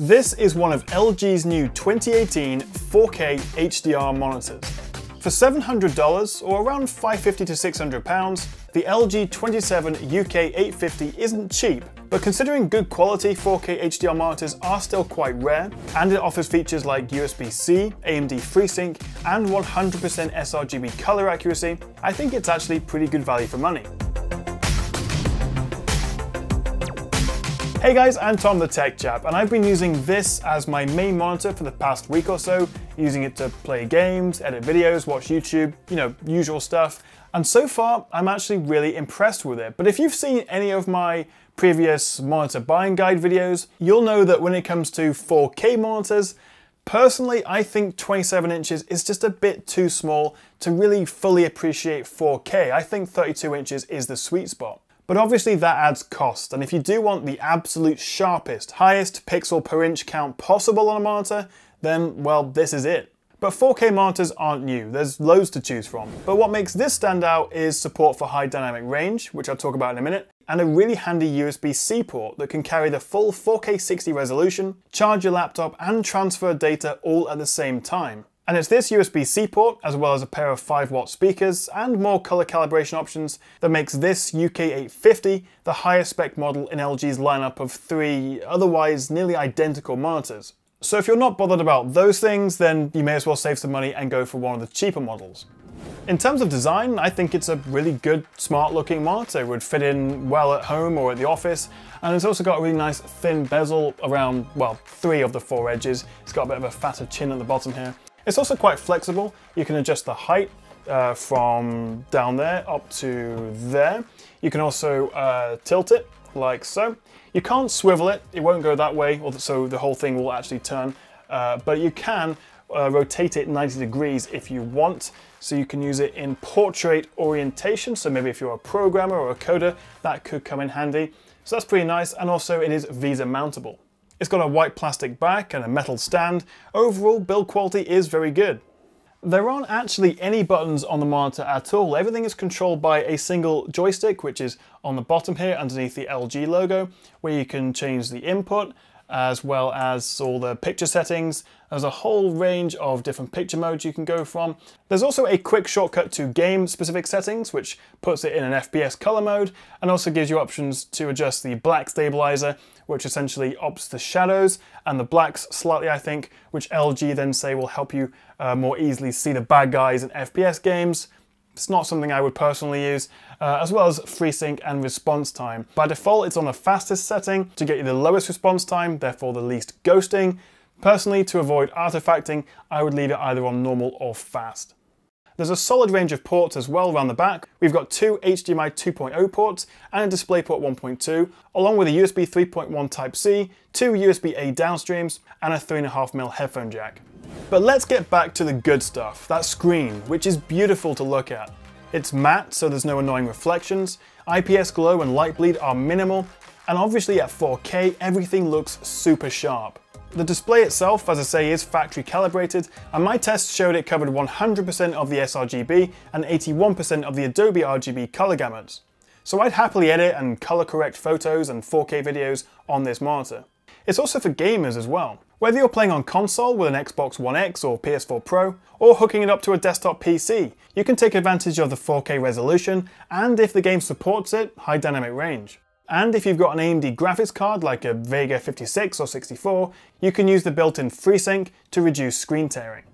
This is one of LG's new 2018 4K HDR monitors. For $700, or around £550 to £600, the LG 27UK850 isn't cheap, but considering good quality 4K HDR monitors are still quite rare, and it offers features like USB-C, AMD FreeSync, and 100% sRGB color accuracy, I think it's actually pretty good value for money. Hey guys, I'm Tom the Tech Chap, and I've been using this as my main monitor for the past week or so, using it to play games, edit videos, watch YouTube, you know, usual stuff. And so far, I'm actually really impressed with it. But if you've seen any of my previous monitor buying guide videos, you'll know that when it comes to 4K monitors, personally, I think 27 inches is just a bit too small to really fully appreciate 4K. I think 32 inches is the sweet spot. But obviously that adds cost, and if you do want the absolute sharpest, highest pixel per inch count possible on a monitor, then, well, this is it. But 4K monitors aren't new, there's loads to choose from. But what makes this stand out is support for high dynamic range, which I'll talk about in a minute, and a really handy USB-C port that can carry the full 4K 60 resolution, charge your laptop, and transfer data all at the same time. And it's this USB-C port, as well as a pair of 5-watt speakers and more color calibration options, that makes this UK850 the highest spec model in LG's lineup of three otherwise nearly identical monitors. So if you're not bothered about those things, then you may as well save some money and go for one of the cheaper models. In terms of design, I think it's a really good, smart looking monitor. It would fit in well at home or at the office, and it's also got a really nice thin bezel around, well, three of the four edges. It's got a bit of a fatter chin at the bottom here. It's also quite flexible. You can adjust the height from down there up to there. You can also tilt it like so. You can't swivel it. It won't go that way, so the whole thing will actually turn. But you can rotate it 90 degrees if you want. So you can use it in portrait orientation. So maybe if you're a programmer or a coder, that could come in handy. So that's pretty nice. And also it is VESA mountable. It's got a white plastic back and a metal stand. Overall, build quality is very good. There aren't actually any buttons on the monitor at all. Everything is controlled by a single joystick, which is on the bottom here underneath the LG logo, where you can change the input as well as all the picture settings. There's a whole range of different picture modes you can go from. There's also a quick shortcut to game specific settings, which puts it in an FPS color mode and also gives you options to adjust the black stabilizer, which essentially opts the shadows and the blacks slightly, I think, which LG then say will help you more easily see the bad guys in FPS games. It's not something I would personally use, as well as FreeSync and response time. By default, it's on the fastest setting to get you the lowest response time, therefore the least ghosting. Personally, to avoid artifacting, I would leave it either on normal or fast. There's a solid range of ports as well around the back. We've got two HDMI 2.0 ports and a DisplayPort 1.2, along with a USB 3.1 Type-C, two USB-A downstreams, and a 3.5mm headphone jack. But let's get back to the good stuff, that screen, which is beautiful to look at. It's matte, so there's no annoying reflections, IPS glow and light bleed are minimal, and obviously at 4K, everything looks super sharp. The display itself, as I say, is factory calibrated, and my test showed it covered 100% of the sRGB and 81% of the Adobe RGB color gamuts. So I'd happily edit and color correct photos and 4K videos on this monitor. It's also for gamers as well. Whether you're playing on console with an Xbox One X or PS4 Pro, or hooking it up to a desktop PC, you can take advantage of the 4K resolution and, if the game supports it, high dynamic range. And if you've got an AMD graphics card like a Vega 56 or 64, you can use the built-in FreeSync to reduce screen tearing.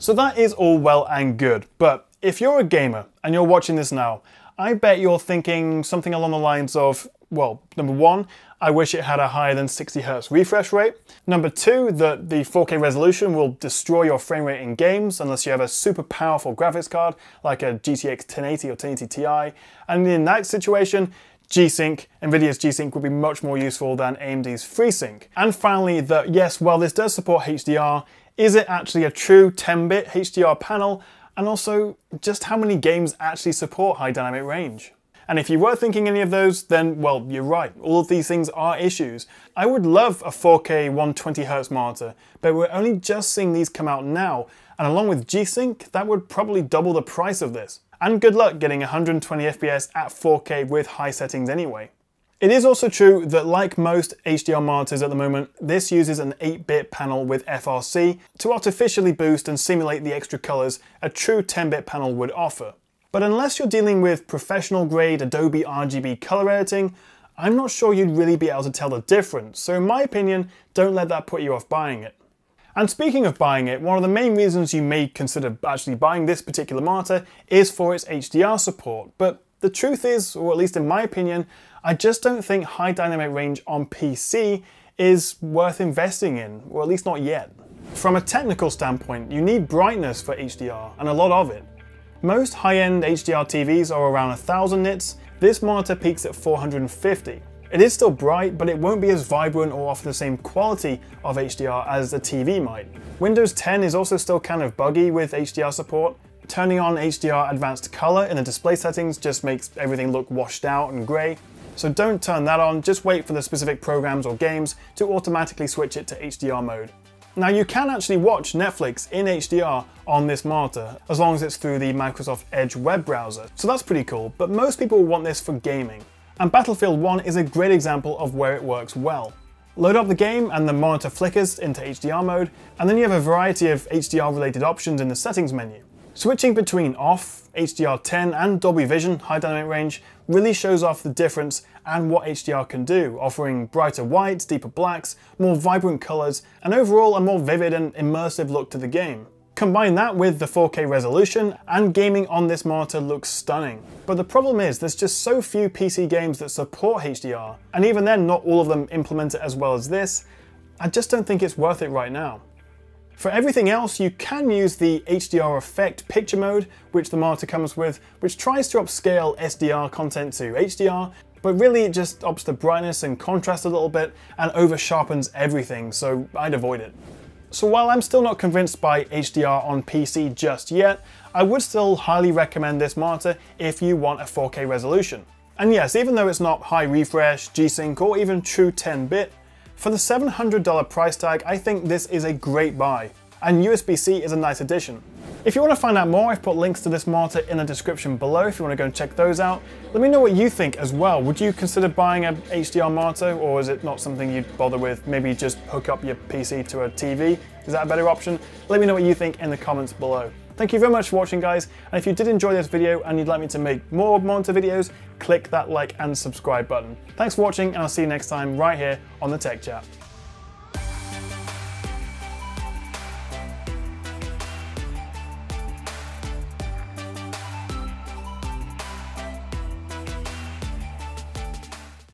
So that is all well and good, but if you're a gamer and you're watching this now, I bet you're thinking something along the lines of, well, number one, I wish it had a higher than 60Hz refresh rate. Number two, that the 4K resolution will destroy your frame rate in games unless you have a super powerful graphics card like a GTX 1080 or 1080 Ti. And in that situation, G-Sync, NVIDIA's G-Sync, would be much more useful than AMD's FreeSync. And finally, that yes, while this does support HDR, is it actually a true 10-bit HDR panel? And also, just how many games actually support high dynamic range? And if you were thinking any of those, then, well, you're right. All of these things are issues. I would love a 4K 120Hz monitor, but we're only just seeing these come out now. And along with G-Sync, that would probably double the price of this. And good luck getting 120 FPS at 4K with high settings anyway. It is also true that, like most HDR monitors at the moment, this uses an 8-bit panel with FRC to artificially boost and simulate the extra colors a true 10-bit panel would offer. But unless you're dealing with professional-grade Adobe RGB color editing, I'm not sure you'd really be able to tell the difference, so in my opinion, don't let that put you off buying it. And speaking of buying it, one of the main reasons you may consider actually buying this particular monitor is for its HDR support, but the truth is, or at least in my opinion, I just don't think high dynamic range on PC is worth investing in, or at least not yet. From a technical standpoint, you need brightness for HDR, and a lot of it. Most high-end HDR TVs are around 1000 nits, this monitor peaks at 450. It is still bright, but it won't be as vibrant or offer the same quality of HDR as a TV might. Windows 10 is also still kind of buggy with HDR support. Turning on HDR Advanced Color in the display settings just makes everything look washed out and grey, so don't turn that on, just wait for the specific programs or games to automatically switch it to HDR mode. Now you can actually watch Netflix in HDR on this monitor, as long as it's through the Microsoft Edge web browser, so that's pretty cool, but most people want this for gaming. And Battlefield 1 is a great example of where it works well. Load up the game and the monitor flickers into HDR mode, and then you have a variety of HDR related options in the settings menu. Switching between off, HDR10 and Dolby Vision high dynamic range really shows off the difference and what HDR can do, offering brighter whites, deeper blacks, more vibrant colours, and overall a more vivid and immersive look to the game. Combine that with the 4K resolution and gaming on this monitor looks stunning. But the problem is there's just so few PC games that support HDR, and even then not all of them implement it as well as this. I just don't think it's worth it right now. For everything else, you can use the HDR Effect picture mode, which the monitor comes with, which tries to upscale SDR content to HDR, but really it just ups the brightness and contrast a little bit and over sharpens everything, so I'd avoid it. So while I'm still not convinced by HDR on PC just yet, I would still highly recommend this monitor if you want a 4K resolution. And yes, even though it's not high refresh, G-Sync or even true 10-bit, for the $700 price tag, I think this is a great buy, and USB-C is a nice addition. If you want to find out more, I've put links to this monitor in the description below if you want to go and check those out. Let me know what you think as well. Would you consider buying a HDR monitor, or is it not something you'd bother with? Maybe just hook up your PC to a TV? Is that a better option? Let me know what you think in the comments below. Thank you very much for watching, guys, and if you did enjoy this video and you'd like me to make more monitor videos, click that like and subscribe button. Thanks for watching, and I'll see you next time right here on The Tech Chap.